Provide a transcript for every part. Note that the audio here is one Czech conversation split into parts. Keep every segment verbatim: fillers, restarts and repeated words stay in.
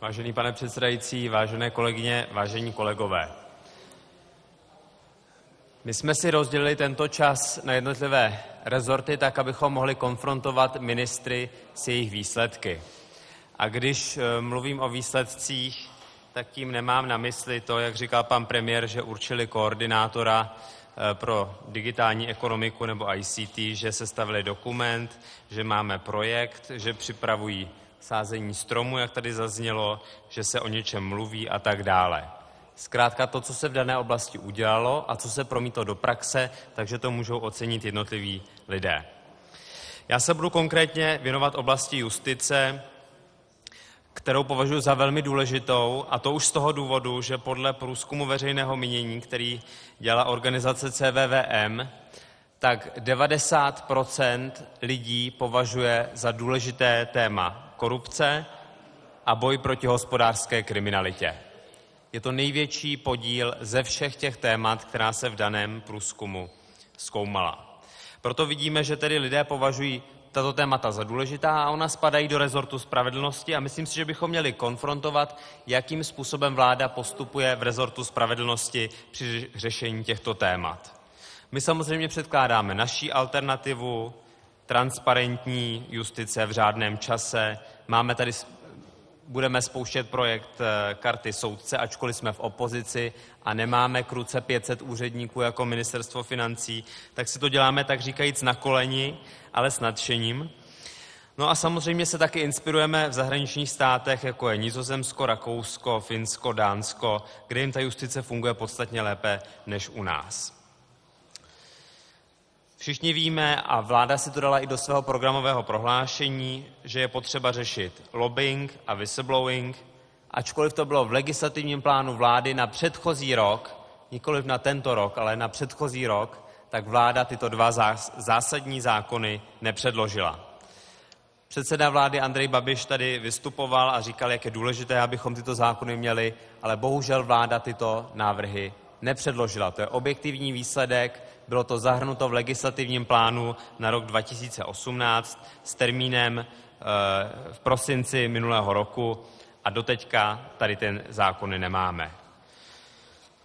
Vážený pane předsedající, vážené kolegyně, vážení kolegové. My jsme si rozdělili tento čas na jednotlivé rezorty tak, abychom mohli konfrontovat ministry s jejich výsledky. A když mluvím o výsledcích, tak tím nemám na mysli to, jak říkal pan premiér, že určili koordinátora pro digitální ekonomiku nebo I C T, že sestavili dokument, že máme projekt, že připravují sázení stromu, jak tady zaznělo, že se o něčem mluví a tak dále. Zkrátka to, co se v dané oblasti udělalo a co se promítlo do praxe, takže to můžou ocenit jednotliví lidé. Já se budu konkrétně věnovat oblasti justice, kterou považuji za velmi důležitou, a to už z toho důvodu, že podle průzkumu veřejného mínění, který dělá organizace C V V M, tak devadesát procent lidí považuje za důležité téma korupce a boj proti hospodářské kriminalitě. Je to největší podíl ze všech těch témat, která se v daném průzkumu zkoumala. Proto vidíme, že tedy lidé považují tato témata za důležitá a ona spadají do rezortu spravedlnosti a myslím si, že bychom měli konfrontovat, jakým způsobem vláda postupuje v rezortu spravedlnosti při řešení těchto témat. My samozřejmě předkládáme naši alternativu, transparentní justice v řádném čase. Máme tady, budeme spouštět projekt karty soudce, ačkoliv jsme v opozici a nemáme k ruce pět set úředníků jako ministerstvo financí, tak si to děláme tak říkajíc na koleni, ale s nadšením. No a samozřejmě se taky inspirujeme v zahraničních státech, jako je Nizozemsko, Rakousko, Finsko, Dánsko, kde jim ta justice funguje podstatně lépe než u nás. Všichni víme, a vláda si to dala i do svého programového prohlášení, že je potřeba řešit lobbying a whistleblowing, ačkoliv to bylo v legislativním plánu vlády na předchozí rok, nikoliv na tento rok, ale na předchozí rok, tak vláda tyto dva zásadní zákony nepředložila. Předseda vlády Andrej Babiš tady vystupoval a říkal, jak je důležité, abychom tyto zákony měli, ale bohužel vláda tyto návrhy nepředložila. To je objektivní výsledek, bylo to zahrnuto v legislativním plánu na rok dva tisíce osmnáct s termínem v prosinci minulého roku a doteďka tady ten zákony nemáme.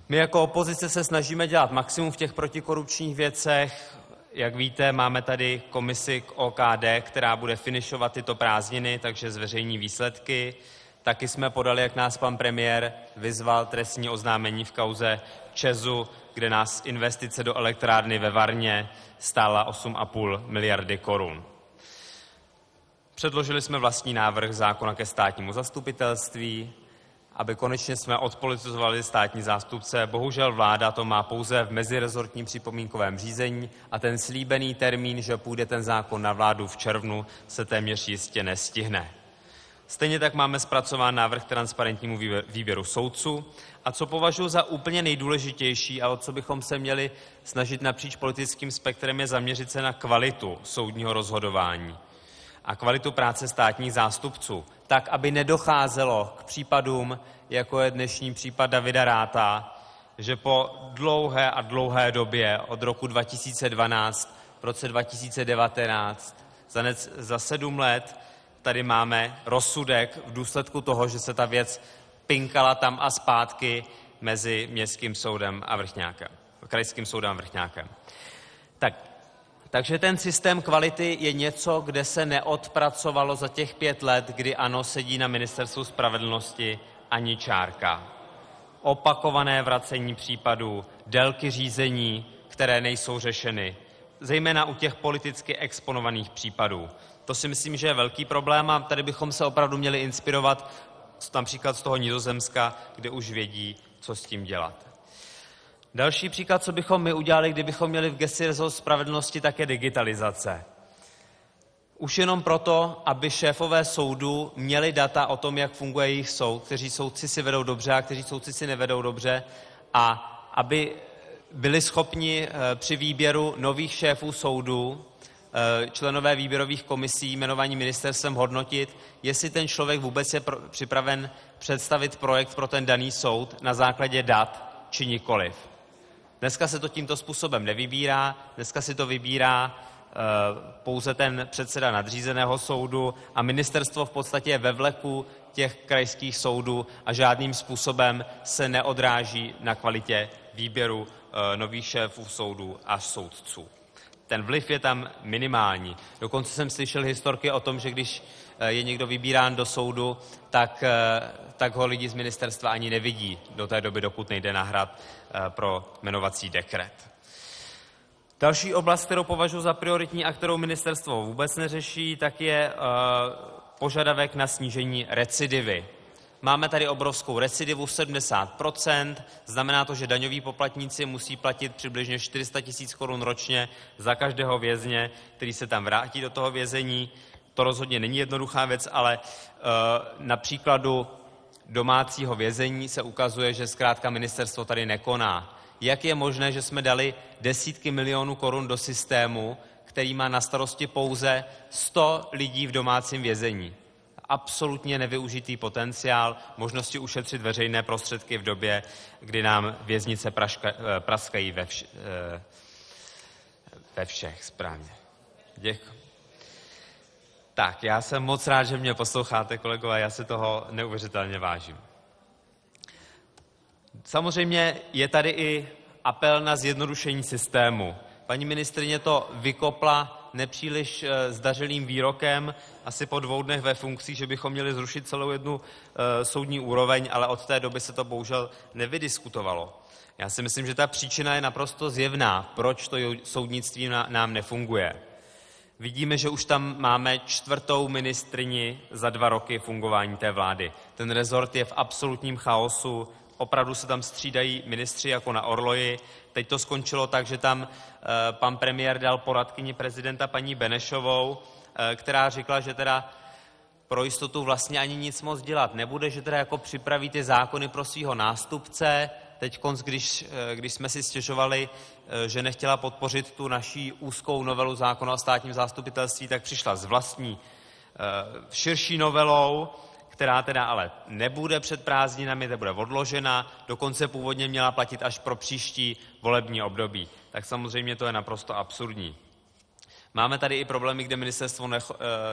My jako opozice se snažíme dělat maximum v těch protikorupčních věcech. Jak víte, máme tady komisi k O K D, která bude finišovat tyto prázdniny, takže zveřejní výsledky. Taky jsme podali, jak nás pan premiér vyzval, trestní oznámení v kauze Čezu, kde nás investice do elektrárny ve Varně stála osm a půl miliardy korun. Předložili jsme vlastní návrh zákona ke státnímu zastupitelství, aby konečně jsme odpolitizovali státní zástupce. Bohužel vláda to má pouze v mezirezortním připomínkovém řízení a ten slíbený termín, že půjde ten zákon na vládu v červnu, se téměř jistě nestihne. Stejně tak máme zpracován návrh k transparentnímu výběru soudců. A co považuji za úplně nejdůležitější a o co bychom se měli snažit napříč politickým spektrem, je zaměřit se na kvalitu soudního rozhodování a kvalitu práce státních zástupců, tak, aby nedocházelo k případům, jako je dnešní případ Davida Ráta, že po dlouhé a dlouhé době od roku dva tisíce dvanáct, v roce dva tisíce devatenáct, za, nec, za sedm let tady máme rozsudek v důsledku toho, že se ta věc pinkala tam a zpátky mezi městským soudem a vrchňákem, krajským soudem a vrchňákem. Tak, takže ten systém kvality je něco, kde se neodpracovalo za těch pět let, kdy ANO sedí na ministerstvu spravedlnosti, ani čárka. Opakované vracení případů, délky řízení, které nejsou řešeny, zejména u těch politicky exponovaných případů. To si myslím, že je velký problém a tady bychom se opravdu měli inspirovat například z toho Nizozemska, kde už vědí, co s tím dělat. Další příklad, co bychom my udělali, kdybychom měli v gesci rezort spravedlnosti, tak je digitalizace. Už jenom proto, aby šéfové soudu měli data o tom, jak funguje jejich soud, kteří soudci si vedou dobře a kteří soudci si nevedou dobře, a aby byli schopni při výběru nových šéfů soudů členové výběrových komisí jmenovaní ministerstvem hodnotit, jestli ten člověk vůbec je připraven představit projekt pro ten daný soud na základě dat či nikoliv. Dneska se to tímto způsobem nevybírá, dneska si to vybírá pouze ten předseda nadřízeného soudu a ministerstvo v podstatě je ve vleku, těch krajských soudů a žádným způsobem se neodráží na kvalitě výběru nových šéfů soudů a soudců. Ten vliv je tam minimální. Dokonce jsem slyšel historky o tom, že když je někdo vybírán do soudu, tak, tak ho lidi z ministerstva ani nevidí do té doby, dokud nejde na hrad pro jmenovací dekret. Další oblast, kterou považuji za prioritní a kterou ministerstvo vůbec neřeší, tak je požadavek na snížení recidivy. Máme tady obrovskou recidivu sedmdesát procent, znamená to, že daňoví poplatníci musí platit přibližně čtyři sta tisíc korun ročně za každého vězně, který se tam vrátí do toho vězení. To rozhodně není jednoduchá věc, ale uh, na příkladu domácího vězení se ukazuje, že zkrátka ministerstvo tady nekoná. Jak je možné, že jsme dali desítky milionů korun do systému, který má na starosti pouze sto lidí v domácím vězení? Absolutně nevyužitý potenciál, možnosti ušetřit veřejné prostředky v době, kdy nám věznice praška, praskají ve, vš, ve všech. Správně. Děkuji. Tak, já jsem moc rád, že mě posloucháte, kolegové, já se toho neuvěřitelně vážím. Samozřejmě je tady i apel na zjednodušení systému. Paní ministryně to vykopla nepříliš zdařilým výrokem, asi po dvou dnech ve funkci, že bychom měli zrušit celou jednu soudní úroveň, ale od té doby se to bohužel nevydiskutovalo. Já si myslím, že ta příčina je naprosto zjevná, proč to soudnictví nám nefunguje. Vidíme, že už tam máme čtvrtou ministryni za dva roky fungování té vlády. Ten rezort je v absolutním chaosu, opravdu se tam střídají ministři jako na orloji. Teď to skončilo tak, že tam e, pan premiér dal poradkyni prezidenta paní Benešovou, e, která řekla, že teda pro jistotu vlastně ani nic moc dělat nebude, že teda jako připraví ty zákony pro svýho nástupce. Teď, když, když jsme si stěžovali, že nechtěla podpořit tu naší úzkou novelu zákona o státním zástupitelství, tak přišla s vlastní širší novelou, která teda ale nebude před prázdninami, ta bude odložena, dokonce původně měla platit až pro příští volební období. Tak samozřejmě to je naprosto absurdní. Máme tady i problémy, kde ministerstvo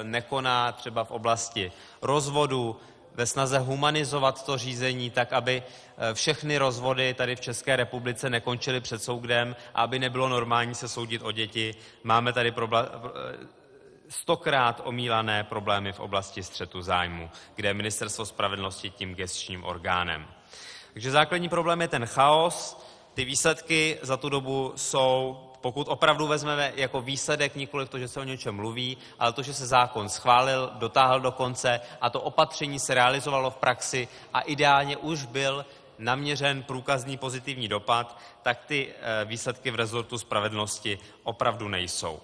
nekoná, třeba v oblasti rozvodu, ve snaze humanizovat to řízení tak, aby všechny rozvody tady v České republice nekončily před soudem a aby nebylo normální se soudit o děti. Máme tady stokrát omílané problémy v oblasti střetu zájmu, kde je Ministerstvo spravedlnosti tím gesčním orgánem. Takže základní problém je ten chaos. Ty výsledky za tu dobu jsou, pokud opravdu vezmeme jako výsledek nikoli to, že se o něčem mluví, ale to, že se zákon schválil, dotáhl do konce a to opatření se realizovalo v praxi a ideálně už byl naměřen průkazný pozitivní dopad, tak ty výsledky v rezortu spravedlnosti opravdu nejsou.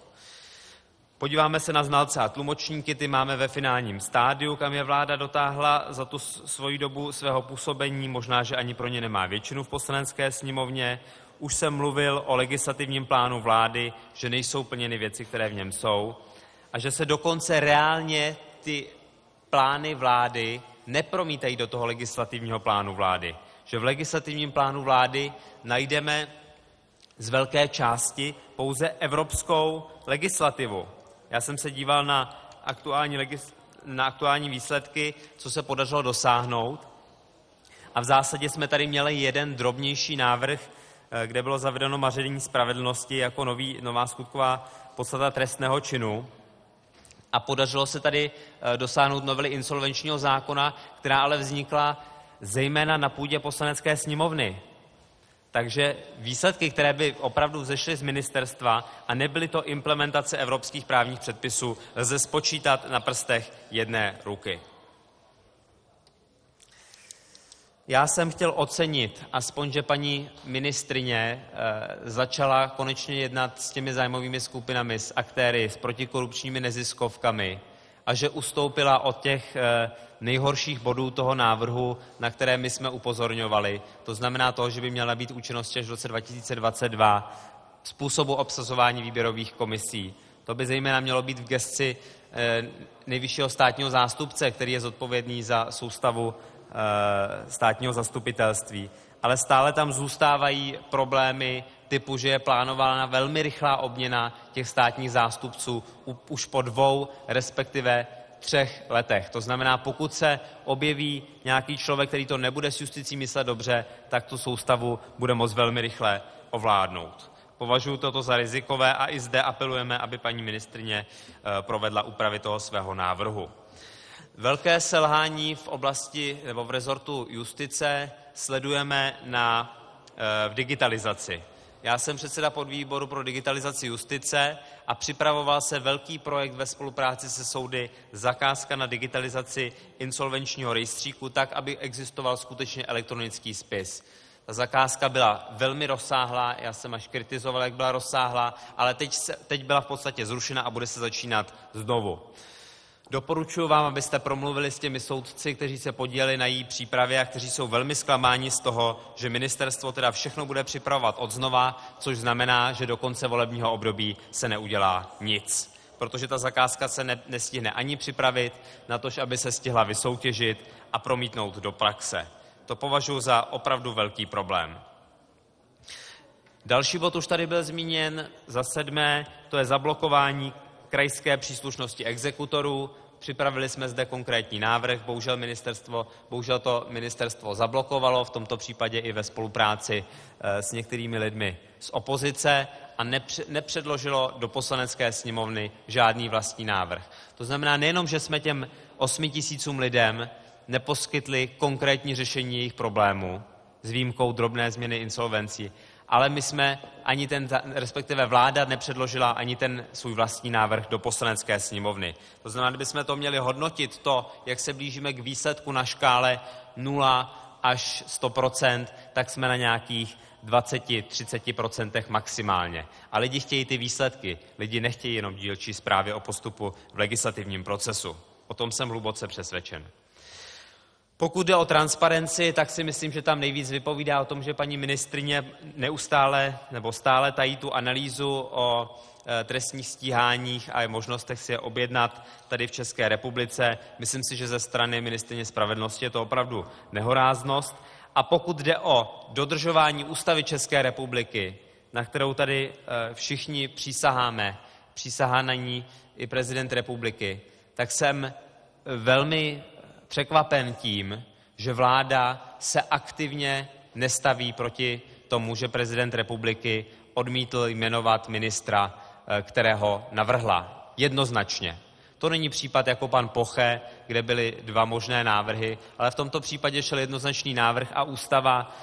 Podíváme se na znalce a tlumočníky, ty máme ve finálním stádiu, kam je vláda dotáhla za tu svoji dobu svého působení, možná, že ani pro ně nemá většinu v Poslanecké sněmovně. Už jsem mluvil o legislativním plánu vlády, že nejsou plněny věci, které v něm jsou a že se dokonce reálně ty plány vlády nepromítají do toho legislativního plánu vlády. Že v legislativním plánu vlády najdeme z velké části pouze evropskou legislativu. Já jsem se díval na aktuální, legis- na aktuální výsledky, co se podařilo dosáhnout a v zásadě jsme tady měli jeden drobnější návrh, kde bylo zavedeno maření spravedlnosti jako nový, nová skutková podstata trestného činu. A podařilo se tady dosáhnout novely insolvenčního zákona, která ale vznikla zejména na půdě Poslanecké sněmovny. Takže výsledky, které by opravdu vzešly z ministerstva a nebyly to implementace evropských právních předpisů, lze spočítat na prstech jedné ruky. Já jsem chtěl ocenit, aspoň, že paní ministryně začala konečně jednat s těmi zájmovými skupinami, s aktéry, s protikorupčními neziskovkami a že ustoupila od těch nejhorších bodů toho návrhu, na které my jsme upozorňovali. To znamená to, že by měla být účinnost až v roce dva tisíce dvacet dva způsobu obsazování výběrových komisí. To by zejména mělo být v gesci nejvyššího státního zástupce, který je zodpovědný za soustavu státního zastupitelství, ale stále tam zůstávají problémy typu, že je plánována velmi rychlá obměna těch státních zástupců už po dvou, respektive třech letech. To znamená, pokud se objeví nějaký člověk, který to nebude s justicí myslet dobře, tak tu soustavu bude moct velmi rychle ovládnout. Považuji toto za rizikové a i zde apelujeme, aby paní ministryně provedla úpravy toho svého návrhu. Velké selhání v oblasti nebo v rezortu justice sledujeme na, v digitalizaci. Já jsem předseda podvýboru pro digitalizaci justice a připravoval se velký projekt ve spolupráci se soudy zakázka na digitalizaci insolvenčního rejstříku tak, aby existoval skutečně elektronický spis. Ta zakázka byla velmi rozsáhlá, já jsem až kritizoval, jak byla rozsáhlá, ale teď, se, teď byla v podstatě zrušena a bude se začínat znovu. Doporučuji vám, abyste promluvili s těmi soudci, kteří se podíleli na její přípravě a kteří jsou velmi zklamáni z toho, že ministerstvo teda všechno bude připravovat odznova, což znamená, že do konce volebního období se neudělá nic. Protože ta zakázka se ne, nestihne ani připravit, natož aby se stihla vysoutěžit a promítnout do praxe. To považuji za opravdu velký problém. Další bod už tady byl zmíněn, za sedmé, to je zablokování krajské příslušnosti exekutorů. Připravili jsme zde konkrétní návrh, bohužel, ministerstvo, bohužel to ministerstvo zablokovalo, v tomto případě i ve spolupráci s některými lidmi z opozice a nepředložilo do poslanecké sněmovny žádný vlastní návrh. To znamená nejenom, že jsme těm osmi tisícům lidem neposkytli konkrétní řešení jejich problémů, s výjimkou drobné změny insolvencí, ale my jsme ani ten, respektive vláda nepředložila ani ten svůj vlastní návrh do poslanecké sněmovny. To znamená, kdybychom to měli hodnotit, to, jak se blížíme k výsledku na škále nula až sto procent, tak jsme na nějakých dvacet až třicet procent maximálně. A lidi chtějí ty výsledky, lidi nechtějí jenom dílčí zprávy o postupu v legislativním procesu. O tom jsem hluboce přesvědčen. Pokud jde o transparenci, tak si myslím, že tam nejvíc vypovídá o tom, že paní ministryně neustále nebo stále tají tu analýzu o trestních stíháních a možnostech si je objednat tady v České republice. Myslím si, že ze strany ministryně spravedlnosti je to opravdu nehoráznost. A pokud jde o dodržování ústavy České republiky, na kterou tady všichni přísaháme, přísahá na ní i prezident republiky, tak jsem velmi překvapen tím, že vláda se aktivně nestaví proti tomu, že prezident republiky odmítl jmenovat ministra, kterého navrhla. Jednoznačně. To není případ jako pan Poche, kde byly dva možné návrhy, ale v tomto případě šel jednoznačný návrh a ústava,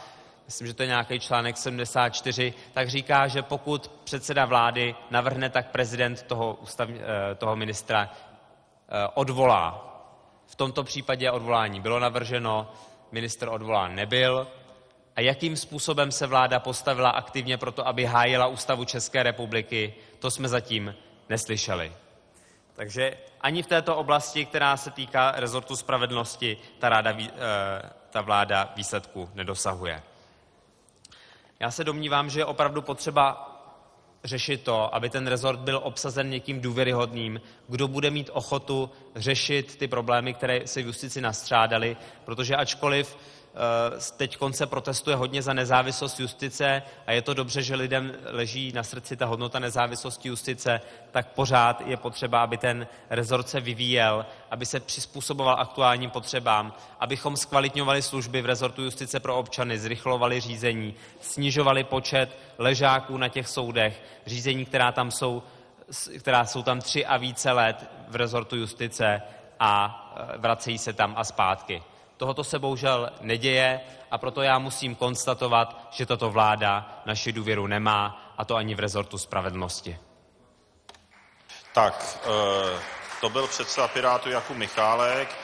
myslím, že to je nějaký článek sedmdesát čtyři, tak říká, že pokud předseda vlády navrhne, tak prezident toho, ústav, toho ministra odvolá. V tomto případě odvolání bylo navrženo, ministr odvolán nebyl. A jakým způsobem se vláda postavila aktivně pro to, aby hájila ústavu České republiky, to jsme zatím neslyšeli. Takže ani v této oblasti, která se týká rezortu spravedlnosti, ta, ráda, ta vláda výsledku nedosahuje. Já se domnívám, že je opravdu potřeba řešit to, aby ten rezort byl obsazen někým důvěryhodným, kdo bude mít ochotu řešit ty problémy, které se v justici nastřádaly, protože ačkoliv teď konce protestuje hodně za nezávislost justice a je to dobře, že lidem leží na srdci ta hodnota nezávislosti justice, tak pořád je potřeba, aby ten rezort se vyvíjel, aby se přizpůsoboval aktuálním potřebám, abychom zkvalitňovali služby v rezortu justice pro občany, zrychlovali řízení, snižovali počet ležáků na těch soudech, řízení, která tam jsou, která jsou tam tři a více let v rezortu justice a vracejí se tam a zpátky. Tohoto se bohužel neděje a proto já musím konstatovat, že tato vláda naši důvěru nemá, a to ani v rezortu spravedlnosti. Tak, to byl předseda Pirátů Jakub Michálek.